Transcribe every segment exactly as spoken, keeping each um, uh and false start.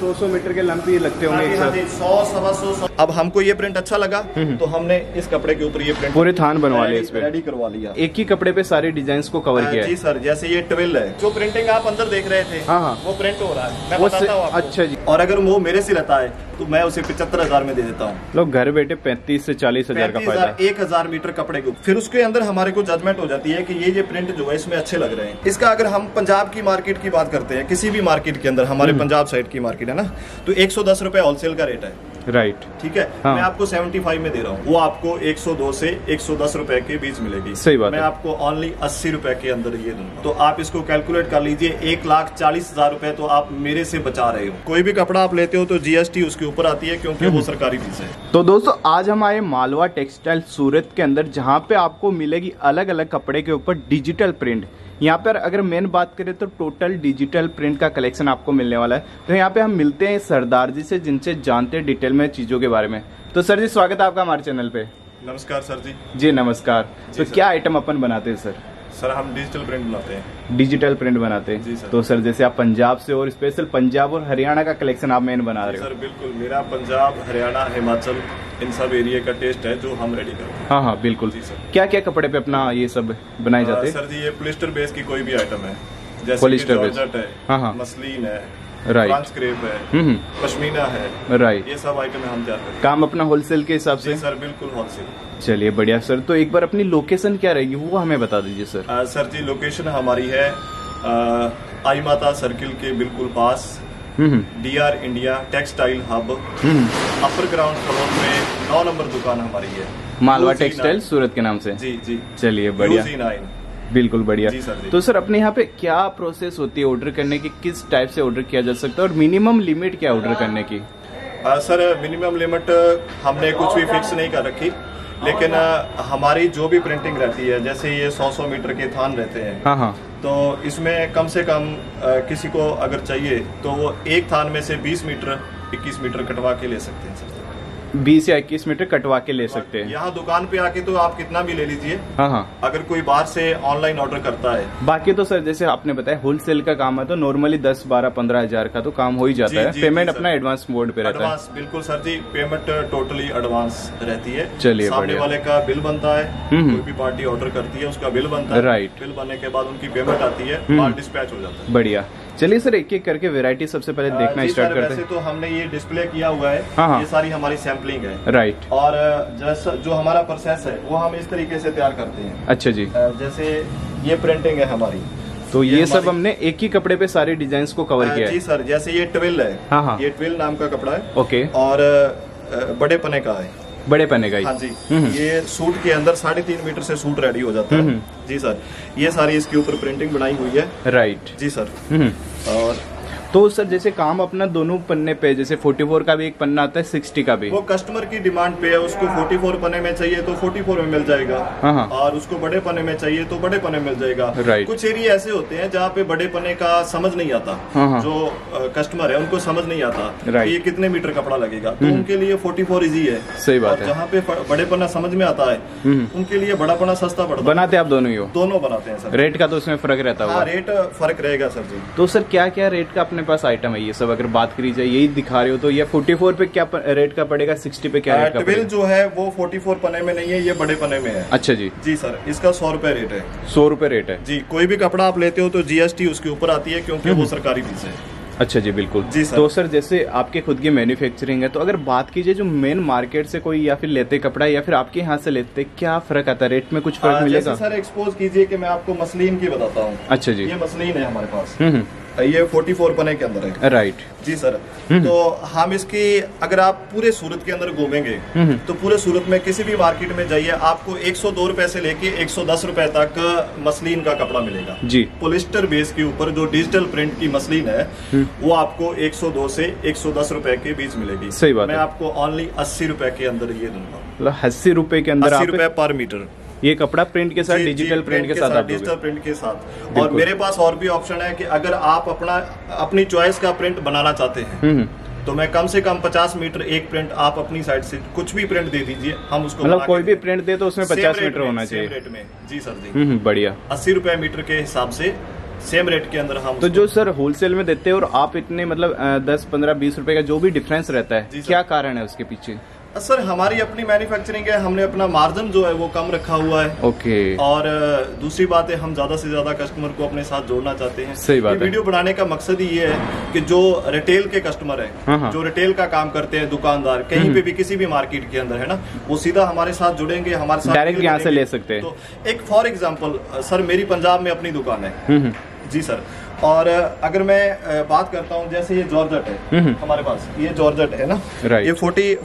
सौ सौ मीटर के लंबी लगते होंगे सौ सवा सौ। अब हमको ये प्रिंट अच्छा लगा तो हमने इस कपड़े के ऊपर ये प्रिंट पूरे थान बनवा लिया, रेडी करवा लिया, एक ही कपड़े पे सारे डिजाइन को कवर किया जी सर। जैसे ये ट्विल है, जो प्रिंटिंग आप अंदर देख रहे थे हाँ वो प्रिंट हो रहा है, मैं बताता हूं आपको। अच्छा जी, और अगर वो मेरे से रहता है तो मैं उसे पचहत्तर हजार में दे देता हूँ। लोग घर बैठे पैंतीस से चालीस हजार का फायदा, एक हजार मीटर कपड़े को। फिर उसके अंदर हमारे को जजमेंट हो जाती है की ये ये प्रिंट जो है इसमें अच्छे लग रहे हैं। इसका अगर हम पंजाब की मार्केट की बात करते हैं, किसी भी मार्केट के अंदर, हमारे पंजाब साइड की मार्केट है ना, तो एक सौ दस रुपए होलसेल का रेट है, राइट right. ठीक है हाँ। मैं आपको पचहत्तर में दे रहा हूँ, वो आपको एक सौ दो से एक सौ दस रुपए के बीच मिलेगी। सही बात मैं है। आपको ओनली अस्सी रुपए के अंदर ये दूंगा, तो आप इसको कैलकुलेट कर लीजिए, एक लाख चालीस हजार रुपए तो आप मेरे से बचा रहे हो। कोई भी कपड़ा आप लेते हो तो जीएसटी उसके ऊपर आती है, क्योंकि वो सरकारी फीस है। तो दोस्तों आज हम आए मालवा टेक्सटाइल सूरत के अंदर, जहाँ पे आपको मिलेगी अलग अलग कपड़े के ऊपर डिजिटल प्रिंट। यहाँ पर अगर मेन बात करें तो टोटल डिजिटल प्रिंट का कलेक्शन आपको मिलने वाला है। तो यहाँ पे हम मिलते हैं सरदार जी से, जिनसे जानते हैं डिटेल में चीज़ों के बारे में। तो सर जी स्वागत है आपका हमारे चैनल पे। नमस्कार सर जी। जी नमस्कार। तो क्या आइटम अपन बनाते हैं सर? सर हम डिजिटल प्रिंट बनाते हैं। डिजिटल प्रिंट बनाते हैं जी सर। तो सर जैसे आप पंजाब से, और स्पेशल पंजाब और हरियाणा का कलेक्शन आप मेन बना रहे हो सर? बिल्कुल, मेरा पंजाब, हरियाणा, हिमाचल, इन सब एरिया का टेस्ट है जो हम रेडी करते हैं। हाँ हाँ बिल्कुल जी सर। क्या क्या कपड़े पे अपना ये सब बनाए जाते हैं सर जी? ये पॉलिस्टर बेस की कोई भी आइटम है, जैसे मसलिन है, राइट क्रेप है, पश्मीना है, राइट, ये सब आइटम हम जाते हैं। काम अपना होलसेल के हिसाब से सर? बिल्कुल होलसेल। चलिए बढ़िया सर। तो एक बार अपनी लोकेशन क्या रहेगी वो हमें बता दीजिए सर। आ, सर जी लोकेशन हमारी है आ, आई माता सर्किल के बिल्कुल पास, D R India textile hub, upper ground floor में नौ नंबर दुकान हमारी है, मालवा टेक्सटाइल सूरत के नाम से। जी जी चलिए बढ़िया, बिल्कुल बढ़िया सर। तो सर अपने यहाँ पे क्या प्रोसेस होती है ऑर्डर करने की, किस टाइप से ऑर्डर किया जा सकता है, और मिनिमम लिमिट क्या ऑर्डर करने की? आ, सर मिनिमम लिमिट हमने कुछ भी फिक्स नहीं कर रखी, लेकिन हमारी जो भी प्रिंटिंग रहती है, जैसे ये सौ सौ मीटर के थान रहते हैं हाँ हाँ। तो इसमें कम से कम किसी को अगर चाहिए तो वो एक थान में से बीस मीटर इक्कीस मीटर कटवा के ले सकते हैं सर। बीस या इक्कीस मीटर कटवा के ले सकते हैं। यहाँ दुकान पे आके तो आप कितना भी ले लीजिए हाँ हाँ। अगर कोई बाहर से ऑनलाइन ऑर्डर करता है, बाकी तो सर जैसे आपने बताया होलसेल का काम है तो नॉर्मली दस बारह पंद्रह हजार का तो काम हो ही जाता है। पेमेंट अपना एडवांस मोड पे रहता है। बिल्कुल सर जी, पेमेंट टोटली एडवांस रहती है। चलिए सामने वाले का बिल बनता है, कोई भी पार्टी ऑर्डर करती है उसका बिल बनता है, राइट। बिल बनने के बाद उनकी पेमेंट आती है, माल डिस्पैच हो जाता है। बढ़िया। चलिए सर एक एक करके वैरायटी सबसे पहले देखना स्टार्ट करते हैं। तो हमने ये डिस्प्ले किया हुआ है हाँ। ये सारी हमारी सैम्पलिंग है, राइट। और जैसा जो हमारा प्रोसेस है वो हम इस तरीके से तैयार करते हैं। अच्छा जी। जैसे ये प्रिंटिंग है हमारी, तो ये, ये सब हमने एक ही कपड़े पे सारे डिजाइन को कवर किया है जी सर। जैसे ये ट्विल है हाँ हाँ। ये ट्विल नाम का कपड़ा है, ओके। और बड़े पने का है, बड़े पने का हाँ जी। ये सूट के अंदर साढ़े तीन मीटर से सूट रेडी हो जाता है जी सर। ये सारी इसके ऊपर प्रिंटिंग बनाई हुई है, राइट जी सर। और तो सर जैसे काम अपना दोनों पन्ने पे, जैसे चौवालीस का भी एक पन्ना आता है, साठ का भी, वो कस्टमर की डिमांड पे है। उसको चौवालीस पन्ने में चाहिए तो चौवालीस में मिल जाएगा हाँ। और उसको बड़े पन्ने में चाहिए तो बड़े पन्ने मिल जाएगा, राइट। कुछ एरिया ऐसे होते हैं जहाँ पे बड़े पन्ने का समझ नहीं आता हाँ। जो कस्टमर है उनको समझ नहीं आता ये कितने मीटर कपड़ा लगेगा, तो उनके लिए चौवालीस इजी है। सही बात है। जहाँ पे बड़े पन्ना समझ में आता है उनके लिए बड़ा पन्ना सस्ता पड़ता है। बनाते आप दोनों ही हो? दोनों बनाते हैं सर। रेट का तो उसमें फर्क रहता है? रेट फर्क रहेगा सर जी। तो सर क्या क्या रेट का पास आइटम है ये सब? अगर बात करी जाए यही दिखा रहे हो तो ये चौवालीस पे क्या रेट का पड़ेगा, साठ पे क्या रेट का पड़ेगा? जो है वो चौवालीस पने में नहीं है, ये बड़े पने में है। अच्छा जी जी सर। इसका सौ रुपए रेट है। सौ रुपए रेट है जी। कोई भी कपड़ा आप लेते हो तो जीएसटी उसके ऊपर आती है, क्योंकि वो सरकारी फीस है। अच्छा जी बिल्कुल जी सर। तो सर जैसे आपके खुद की मैन्युफैक्चरिंग है, तो अगर बात कीजिए जो मेन मार्केट से कोई या फिर लेते कपड़ा या फिर आपके यहाँ से लेते, क्या फर्क आता है रेट में? कुछ फर्क मिलेगा सर? एक्सपोज कीजिए कि मैं आपको मसलिन की बताता हूँ। अच्छा जी। ये मसलिन है हमारे पास, ये चौवालीस पने के अंदर है, राइट जी सर। तो हम इसकी अगर आप पूरे सूरत के अंदर घूमेंगे तो पूरे सूरत में किसी भी मार्केट में जाइए, आपको एक सौ दो रुपए से लेके एक सौ दस रुपए तक मसलिन का कपड़ा मिलेगा जी। पॉलिस्टर बेस के ऊपर जो डिजिटल प्रिंट की मसलिन है वो आपको एक सौ दो से एक सौ दस रुपए के बीच मिलेगी। सही बात। मैं आपको ओनली अस्सी रुपए के अंदर ये दूंगा। अस्सी रुपए के अंदर? अस्सी रुपए पर मीटर। ये कपड़ा प्रिंट के साथ, डिजिटल प्रिंट के साथ, डिजिटल प्रिंट के साथ। और मेरे पास और भी ऑप्शन है कि अगर आप अपना अपनी चॉइस का प्रिंट बनाना चाहते हैं तो मैं कम से कम पचास मीटर एक प्रिंट आप अपनी साइड से कुछ भी प्रिंट दे दीजिए, हम उसको मतलब कोई भी प्रिंट दे तो उसमें पचास मीटर होना चाहिए जी सर जी। बढ़िया। अस्सी रुपए मीटर के हिसाब से सेम रेट के अंदर हम। तो जो सर होलसेल में देते हैं और आप इतने मतलब दस पंद्रह बीस रुपए का जो भी डिफरेंस रहता है, क्या कारण है उसके पीछे? सर हमारी अपनी मैन्युफैक्चरिंग है, हमने अपना मार्जिन जो है वो कम रखा हुआ है। ओके। और दूसरी बात है, हम ज्यादा से ज्यादा कस्टमर को अपने साथ जोड़ना चाहते हैं। सही बात है। वीडियो बनाने का मकसद ही ये है कि जो रिटेल के कस्टमर हैं, जो रिटेल का काम करते हैं, दुकानदार कहीं पे भी किसी भी मार्केट के अंदर है ना, वो सीधा हमारे साथ जुड़ेंगे, हमारे साथ डायरेक्ट यहाँ से ले सकते हैं। तो एक फॉर एग्जाम्पल सर, मेरी पंजाब में अपनी दुकान है जी सर, और अगर मैं बात करता हूँ जैसे ये जॉर्जेट है हमारे पास, ये जॉर्जेट है ना, ये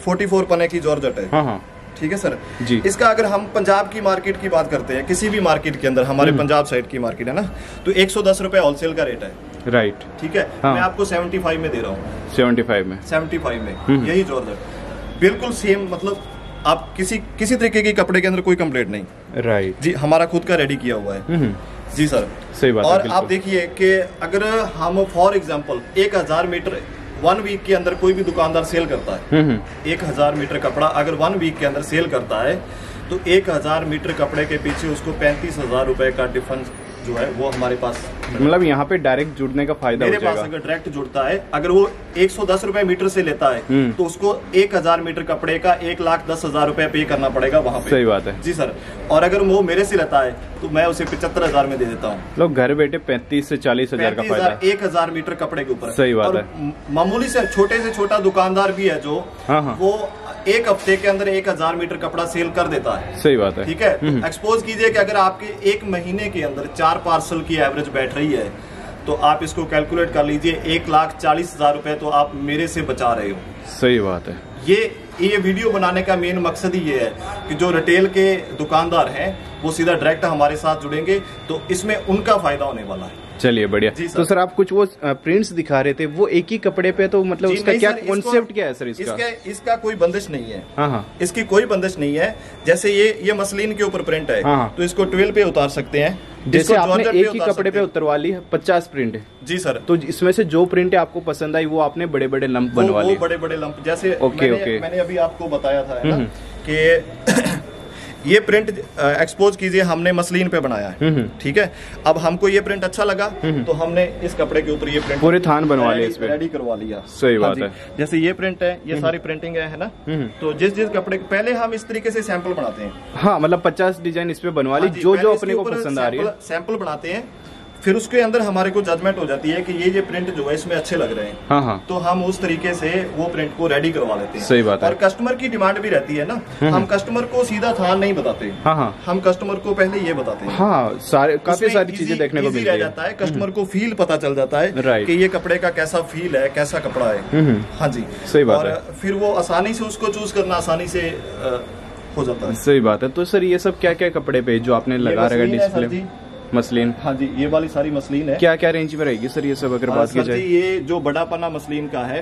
फोर्टी फोर पने की जॉर्जेट है, ठीक है सर जी। इसका अगर हम पंजाब की मार्केट की बात करते हैं, किसी भी मार्केट के अंदर, हमारे पंजाब साइड की मार्केट है ना, तो एक सौ दस रुपए होलसेल का रेट है, राइट, ठीक है। हाँ। मैं आपको सेवेंटी फाइव में दे रहा हूँ, सेवेंटी फाइव में सेवेंटी फाइव में यही जॉर्जेट बिल्कुल सेम, मतलब आप किसी किसी तरीके के कपड़े के अंदर कोई कम्प्लेट नहीं, राइट जी, हमारा खुद का रेडी किया हुआ है जी सर, सही बात। और आप देखिए कि अगर हम फॉर एग्जांपल एक हजार मीटर वन वीक के अंदर कोई भी दुकानदार सेल करता है, एक हजार मीटर कपड़ा अगर वन वीक के अंदर सेल करता है, तो एक हजार मीटर कपड़े के पीछे उसको पैंतीस हजार रूपए का डिफरेंस जो है वो हमारे पास, मतलब यहाँ पे डायरेक्ट जुड़ने का फायदा मेरे हो जाएगा। पास अगर डायरेक्ट जुड़ता है, अगर वो एक सौ दस रूपए मीटर से लेता है, तो उसको एक हजार मीटर कपड़े का एक लाख दस हजार रूपए पे करना पड़ेगा वहाँ पे। सही बात है जी सर। और अगर वो मेरे से लेता है तो मैं उसे पचहत्तर हजार में दे देता हूँ, लोग घर बैठे पैंतीस से चालीस हजार का फायदा एक हजार मीटर कपड़े के ऊपर। सही बात है। मामूली से छोटे से छोटा दुकानदार भी है जो वो एक हफ्ते के अंदर एक हजार मीटर कपड़ा सेल कर देता है। सही बात है, ठीक है। एक्सपोज कीजिए कि अगर आपके एक महीने के अंदर चार पार्सल की एवरेज बैठ रही है, तो आप इसको कैलकुलेट कर लीजिए, एक लाख चालीस हजार रुपए तो आप मेरे से बचा रहे हो। सही बात है। ये ये वीडियो बनाने का मेन मकसद ही ये है कि जो रिटेल के दुकानदार हैं वो सीधा डायरेक्ट हमारे साथ जुड़ेंगे, तो इसमें उनका फायदा होने वाला है। चलिए बढ़िया। तो सर आप कुछ वो प्रिंट्स दिखा रहे थे, वो एक ही कपड़े पे, तो मतलब उसका क्या कॉन्सेप्ट क्या है सर? इसका इसका, इसका कोई बंदिश नहीं है। हाँ। इसकी कोई बंदिश नहीं है। जैसे ये ये मसलिन के ऊपर प्रिंट है। हाँ। तो इसको ट्वेल्व पे उतार सकते हैं, जैसे आपने एक ही कपड़े पे उतरवा ली है, पचास प्रिंट है जी सर। तो इसमें से जो प्रिंट आपको पसंद आई वो आपने बड़े बड़े लंप बनवा लिए, बड़े बड़े लंप, जैसे मैंने अभी आपको बताया था कि ये प्रिंट एक्सपोज कीजिए हमने मसलिन पे बनाया है, ठीक है। अब हमको ये प्रिंट अच्छा लगा तो हमने इस कपड़े के ऊपर ये प्रिंट पूरे थान बनवा लिया, इसमें रेडी करवा लिया। सही बात है। जैसे ये प्रिंट है, ये सारी प्रिंटिंग है, है ना। तो जिस जिस कपड़े पहले हम इस तरीके से सैंपल बनाते हैं, हाँ, मतलब पचास डिजाइन इसपे बनवा ली, जो जो अपने को पसंद आ रही है सैंपल बनाते हैं, फिर उसके अंदर हमारे को जजमेंट हो जाती है कि ये ये प्रिंट जो है इसमें अच्छे लग रहे हैं। हाँ हाँ। तो हम उस तरीके से वो प्रिंट को रेडी करवा लेते हैं। सही बात है। और कस्टमर की डिमांड भी रहती है ना, हम कस्टमर को सीधा थान नहीं बताते। हाँ हाँ। हम कस्टमर को पहले ये बताते हैं। हाँ, सारे काफी सारी चीजें देखने को मिल जाता है, कस्टमर को फील पता चल जाता है कि ये कपड़े का कैसा फील है, कैसा कपड़ा है। हाँ जी, सही बात है। फिर वो आसानी से उसको चूज करना आसानी से हो जाता है। सही बात है। तो सर ये सब क्या क्या कपड़े पे जो आपने लगा रखा डिस्प्ले? मसलिन। हाँ जी, ये वाली सारी मसलिन है। क्या क्या रेंज में रहेगी सर ये सब अगर बात की जाए? ये जो बड़ा पन्ना मसलिन का है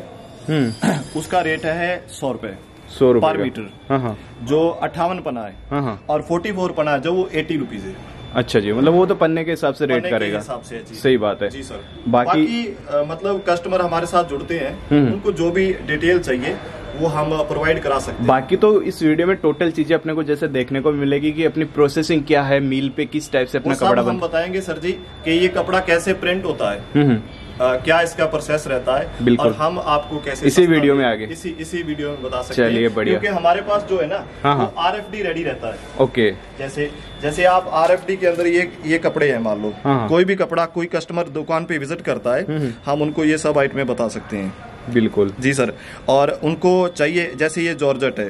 उसका रेट है सौ रुपए सौ रुपए पर मीटर। हाँ हाँ। जो अट्ठावन पना है, हाँ हाँ, और फोर्टी फोर पना है जो वो एटी रुपीज है। अच्छा जी, मतलब वो तो पन्ने के हिसाब से रेट करेगा। से सही बात है जी सर। बाकी, बाकी आ, मतलब कस्टमर हमारे साथ जुड़ते हैं, उनको जो भी डिटेल चाहिए वो हम प्रोवाइड करा सकते हैं। बाकी तो इस वीडियो में टोटल चीजें अपने को जैसे देखने को मिलेगी कि अपनी प्रोसेसिंग क्या है, मील पे किस टाइप से अपना कपड़ा हम बताएंगे सर जी कि ये कपड़ा कैसे प्रिंट होता है, आ, क्या इसका प्रोसेस रहता है, और हम आपको कैसे इसी वीडियो में आगे इसी इसी वीडियो में बता सकते हैं। क्योंकि हमारे पास जो है ना वो आर एफ डी रेडी रहता है। ओके। जैसे जैसे आप आर एफ डी के अंदर ये ये कपड़े हैं, मान लो कोई भी कपड़ा, कोई कस्टमर दुकान पे विजिट करता है, हम उनको ये सब आइटमें बता सकते हैं। बिल्कुल जी सर। और उनको चाहिए जैसे ये जॉर्जेट है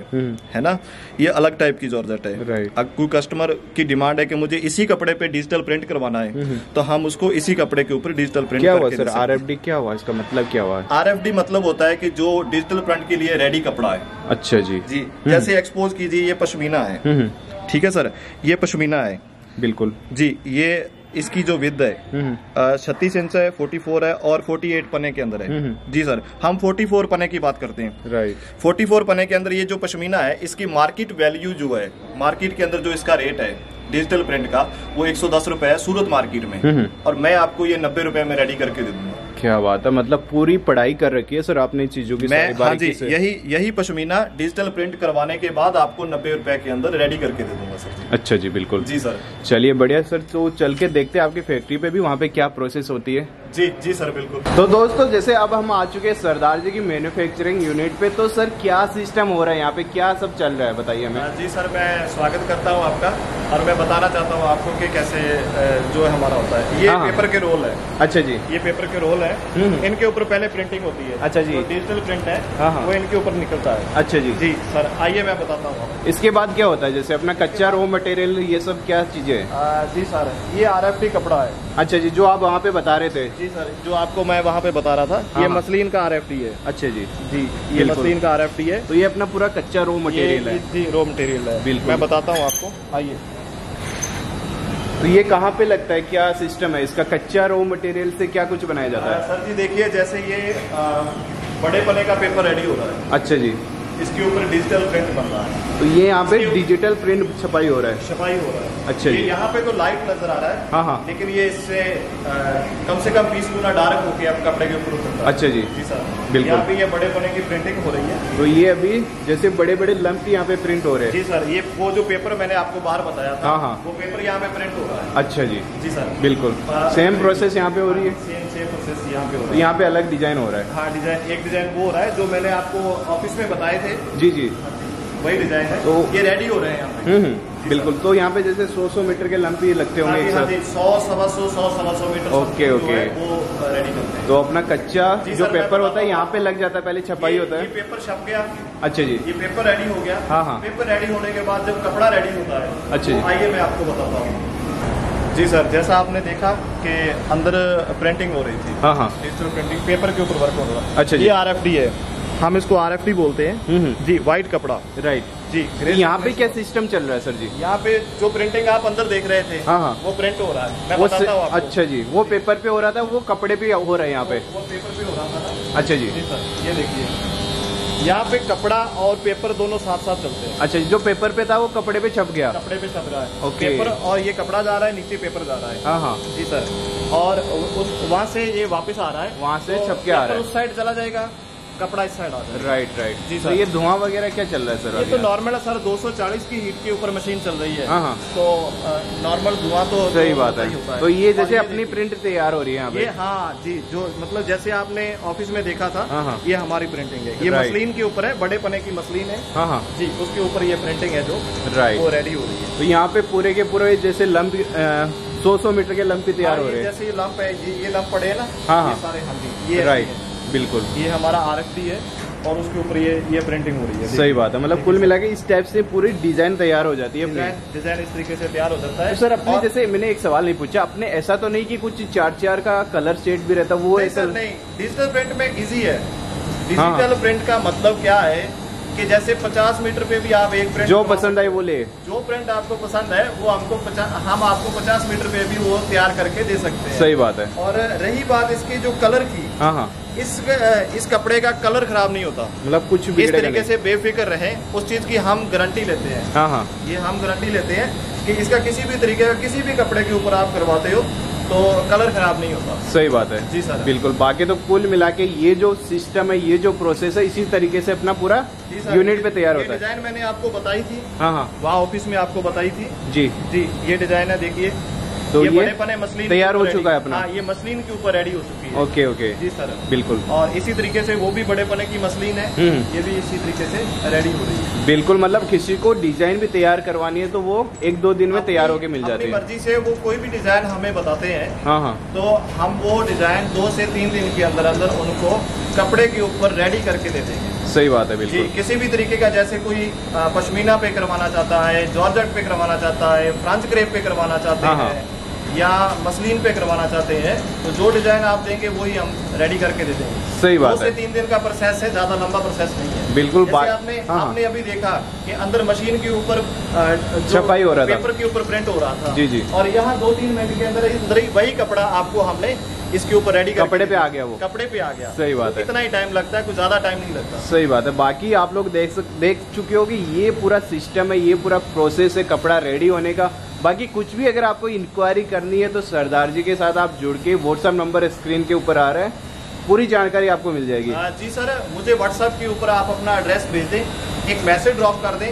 है ना, ये अलग टाइप की जॉर्जेट है। अगर कोई कस्टमर की डिमांड है कि मुझे इसी कपड़े पे डिजिटल प्रिंट करवाना है, तो हम उसको इसी कपड़े के ऊपर डिजिटल प्रिंट करके सर। आरएफडी क्या हुआ, इसका मतलब क्या हुआ? आरएफडी मतलब होता है कि जो डिजिटल प्रिंट के लिए रेडी कपड़ा है। अच्छा जी जी। जैसे एक्सपोज कीजिए ये पश्मीना है, ठीक है सर, ये पश्मीना है बिल्कुल जी। ये इसकी जो विद है छत्तीस इंच है, फोर्टी फोर है और फोर्टी एट पने के अंदर है जी सर। हम फोर्टी फोर पने की बात करते हैं, राइट। फोर्टी फोर पने के अंदर ये जो पश्मीना है, इसकी मार्केट वैल्यू जो है, मार्केट के अंदर जो इसका रेट है डिजिटल प्रिंट का, वो एक सौ दस रुपए है सूरत मार्केट में, और मैं आपको ये नब्बे रुपए में रेडी करके दे दूंगा। क्या बात है, मतलब पूरी पढ़ाई कर रखी है सर आपने चीजों की। मैं, हाँ जी, यही यही पश्मीना डिजिटल प्रिंट करवाने के बाद आपको नब्बे रुपए के अंदर रेडी करके दे दूंगा। जाऊंगा सर। अच्छा जी, बिल्कुल जी सर। चलिए बढ़िया सर, तो चल के देखते हैं आपकी फैक्ट्री पे भी, वहाँ पे क्या प्रोसेस होती है। जी जी सर बिल्कुल। तो दोस्तों जैसे अब हम आ चुके हैं सरदार जी की मैन्युफैक्चरिंग यूनिट पे, तो सर क्या सिस्टम हो रहा है यहाँ पे, क्या सब चल रहा है बताइए हमें। जी सर, मैं स्वागत करता हूँ आपका और मैं बताना चाहता हूँ आपको कि कैसे जो हमारा होता है। ये पेपर के रोल है। अच्छा जी, ये पेपर के रोल है, इनके ऊपर पहले प्रिंटिंग होती है। अच्छा जी, डिजिटल प्रिंट है वो इनके ऊपर निकलता है। अच्छा जी जी सर, आइए मैं बताता हूँ इसके बाद क्या होता है। जैसे अपना कच्चा रॉ मटेरियल ये सब क्या चीजें है। जी सर, ये आर एफ टी कपड़ा है। अच्छा जी, जो आप वहाँ पे बता रहे थे। जी सर, जो आपको मैं वहाँ पे बता रहा था, ये मसलिन का आर एफ टी है। अच्छा जी जी, ये मसलिन का आर एफ टी है। तो ये अपना पूरा कच्चा रॉ मटेरियल है। जी, रॉ मटेरियल है, बिल्कुल। मैं बताता हूँ आपको, आइए। तो ये कहाँ पे लगता है, क्या सिस्टम है इसका, कच्चा रॉ मटेरियल से क्या कुछ बनाया जाता है। सर जी देखिए, जैसे ये बड़े पने का पेपर रेडी हो रहा है। अच्छा जी, इसके ऊपर डिजिटल प्रिंट बन रहा है। तो ये यहाँ पे डिजिटल प्रिंट छपाई हो रहा है। छपाई हो रहा है। अच्छा जी, यहाँ पे तो लाइट नजर आ रहा है। हाँ हाँ, लेकिन ये इससे कम से कम बीस गुना डार्क होके आप कपड़े के ऊपर उतरता है। अच्छा जी जी सर बिल्कुल। यहाँ पे ये बड़े पने की प्रिंटिंग हो रही है। तो ये अभी जैसे बड़े बड़े लम्प यहाँ पे प्रिंट हो रहे हैं। जी सर, ये वो जो पेपर मैंने आपको बाहर बताया था, हाँ हाँ, वो पेपर यहाँ पे प्रिंट हो रहा है। अच्छा जी जी सर बिल्कुल। सेम प्रोसेस यहाँ पे हो रही है। यहाँ पे अलग डिजाइन हो रहा है। हाँ, डिजाइन एक डिजाइन वो हो रहा है जो मैंने आपको ऑफिस में बताए थे। जी जी, वही डिजाइन है। तो ये रेडी हो रहे हैं यहाँ पे। बिल्कुल। तो यहाँ पे जैसे सौ सौ मीटर के लंबी लगते होंगे। हाँ जी, सौ सवा सौ सौ सवा सौ मीटर। ओके ओके, वो रेडी करते हैं। तो अपना कच्चा जो पेपर होता है यहाँ पे लग जाता है, पहले छपाई होता है। पेपर छप गया। अच्छा जी, ये पेपर रेडी हो गया। हाँ हाँ, पेपर रेडी होने के बाद जब कपड़ा रेडी होता है। अच्छा जी, आइए मैं आपको बताता हूँ। जी सर, जैसा आपने देखा कि अंदर प्रिंटिंग हो रही थी। हाँ हाँ, डिजिटल प्रिंटिंग पेपर के ऊपर वर्क हो रहा है। अच्छा जी, ये आर एफ डी है, हम इसको आर एफ डी बोलते हैं। जी, व्हाइट कपड़ा। राइट जी, यहाँ पे क्या सिस्टम चल रहा है सर जी। यहाँ पे जो प्रिंटिंग आप अंदर देख रहे थे, हाँ हाँ, वो प्रिंट हो रहा है, मैं बताता हूँ आपको। अच्छा जी, वो पेपर पे हो रहा था, वो कपड़े पे हो रहा है यहाँ पे, वो पेपर पे हो रहा था। अच्छा जी जी सर, ये देखिए यहाँ पे कपड़ा और पेपर दोनों साथ साथ चलते हैं। अच्छा, जो पेपर पे था वो कपड़े पे छप गया। कपड़े पे छप रहा है। ओके। पेपर और ये कपड़ा जा रहा है, नीचे पेपर जा रहा है। हाँ हाँ जी सर, और उस वहाँ से ये वापस आ रहा है, वहाँ से तो छप के आ रहा है। उस साइड चला जाएगा, कपड़ा इस साइड आ जाएगा। राइट राइट जी सर। तो ये धुआं वगैरह क्या चल रहा है सर। ये तो नॉर्मल है सर, दो सौ चालीस की हीट के ऊपर मशीन चल रही है। हाँ, तो नॉर्मल धुआं तो सही बात है। तो ये जैसे अपनी प्रिंट तैयार हो रही है ये। हाँ जी, जो मतलब जैसे आपने ऑफिस में देखा था, ये हमारी प्रिंटिंग है। ये मसलिन के ऊपर है, बड़े पने की मसलिन है। हाँ जी, उसके ऊपर ये प्रिंटिंग है जो राइट, वो रेडी हो रही है। तो यहाँ पे पूरे के पूरे जैसे लंब दो सौ मीटर के लंब तैयार हो रहे हैं। जैसे ये लंब है, ये लंब पड़े है ना। हाँ हाँ सारे, हाँ जी राइट बिल्कुल। ये हमारा आर एफ डी है और उसके ऊपर ये ये प्रिंटिंग हो रही है। सही बात है, मतलब कुल मिला के इस टाइप से पूरी डिजाइन तैयार हो जाती है। डिजाइन इस तरीके से तैयार हो जाता है। तो सर अपने जैसे मैंने एक सवाल नहीं पूछा, अपने ऐसा तो नहीं कि कुछ चार चार का कलर शेड भी रहता वो नहीं, ऐसा नहीं। डिजिटल प्रिंट में इजी है। डिजिटल प्रिंट का मतलब क्या है कि जैसे पचास मीटर पे भी आप एक प्रिंट जो पसंद आए वो ले, जो प्रिंट आपको पसंद है वो हमको हम आपको पचास मीटर पे भी वो तैयार करके दे सकते हैं। सही बात है। और रही बात इसकी जो कलर की, हाँ हाँ, इस इस कपड़े का कलर खराब नहीं होता, मतलब कुछ भी इस तरीके से बेफिक्र रहे उस चीज की हम गारंटी लेते हैं। हाँ हाँ, ये हम गारंटी लेते हैं कि इसका किसी भी तरीके का किसी भी कपड़े के ऊपर आप करवाते हो तो कलर खराब नहीं होता। सही बात है जी सर बिल्कुल। बाकी तो कुल मिला के ये जो सिस्टम है, ये जो प्रोसेस है, इसी तरीके से अपना पूरा यूनिट पे तैयार होता है। डिजाइन मैंने आपको बताई थी। हाँ हाँ, वहाँ ऑफिस में आपको बताई थी। जी जी, ये डिजाइन है देखिए। तो ये, ये बड़े पने मसलिन तैयार हो चुका है अपना। हाँ, ये मसलिन के ऊपर रेडी हो चुकी है। ओके ओके जी सर बिल्कुल। और इसी तरीके से वो भी बड़े पने की मसलिन है, ये भी इसी तरीके से रेडी हो रही है। बिल्कुल, मतलब किसी को डिजाइन भी तैयार करवानी है तो वो एक दो दिन में तैयार होके मिल जाती है। मर्जी से वो कोई भी डिजाइन हमें बताते हैं। हाँ हाँ, तो हम वो डिजाइन दो से तीन दिन के अंदर अंदर उनको कपड़े के ऊपर रेडी करके दे देंगे। सही बात है बिल्कुल। किसी भी तरीके का, जैसे कोई पश्मीना पे करवाना चाहता है, जॉर्जेट पे करवाना चाहता है, फ्रांस क्रेप पे करवाना चाहते हैं या मसलिन पे करवाना चाहते हैं, तो जो डिजाइन आप देंगे वही हम रेडी करके दे देंगे। सही बात है। दो से तीन दिन का प्रोसेस है, ज्यादा लंबा प्रोसेस नहीं है। बिल्कुल। आपने हाँ। आपने अभी देखा कि अंदर मशीन के ऊपर छपाई हो रहा था, पेपर के ऊपर प्रिंट हो रहा था। जी जी। और यहाँ दो तीन महीने के अंदर अंदर ही वही कपड़ा आपको हमने इसके ऊपर रेडी कपड़े पे आ गया, वो कपड़े पे आ गया। सही बात तो है। इतना ही टाइम लगता है, कुछ ज्यादा टाइम नहीं लगता। सही बात है। बाकी आप लोग देख सक, देख चुके हो कि ये पूरा सिस्टम है, ये पूरा प्रोसेस है कपड़ा रेडी होने का। बाकी कुछ भी अगर आपको इंक्वायरी करनी है तो सरदार जी के साथ आप जुड़ के, व्हाट्सएप नंबर स्क्रीन के ऊपर आ रहा है, पूरी जानकारी आपको मिल जाएगी। जी सर, मुझे व्हाट्सएप के ऊपर आप अपना एड्रेस भेज दें, एक मैसेज ड्रॉप कर दें,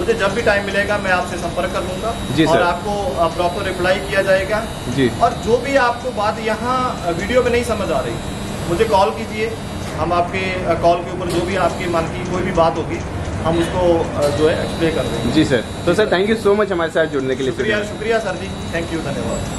मुझे जब भी टाइम मिलेगा मैं आपसे संपर्क कर लूँगा और आपको प्रॉपर रिप्लाई किया जाएगा जी। और जो भी आपको बात यहाँ वीडियो में नहीं समझ आ रही, मुझे कॉल कीजिए, हम आपके कॉल के ऊपर जो भी आपकी मन की कोई भी बात होगी हम उसको जो है एक्सप्लेन कर देंगे। जी सर, तो sir thank you so much हमारे साथ जुड़ने के लिए। शुक्रिया, शुक्रिया सर जी, थैंक यू, धन्यवाद।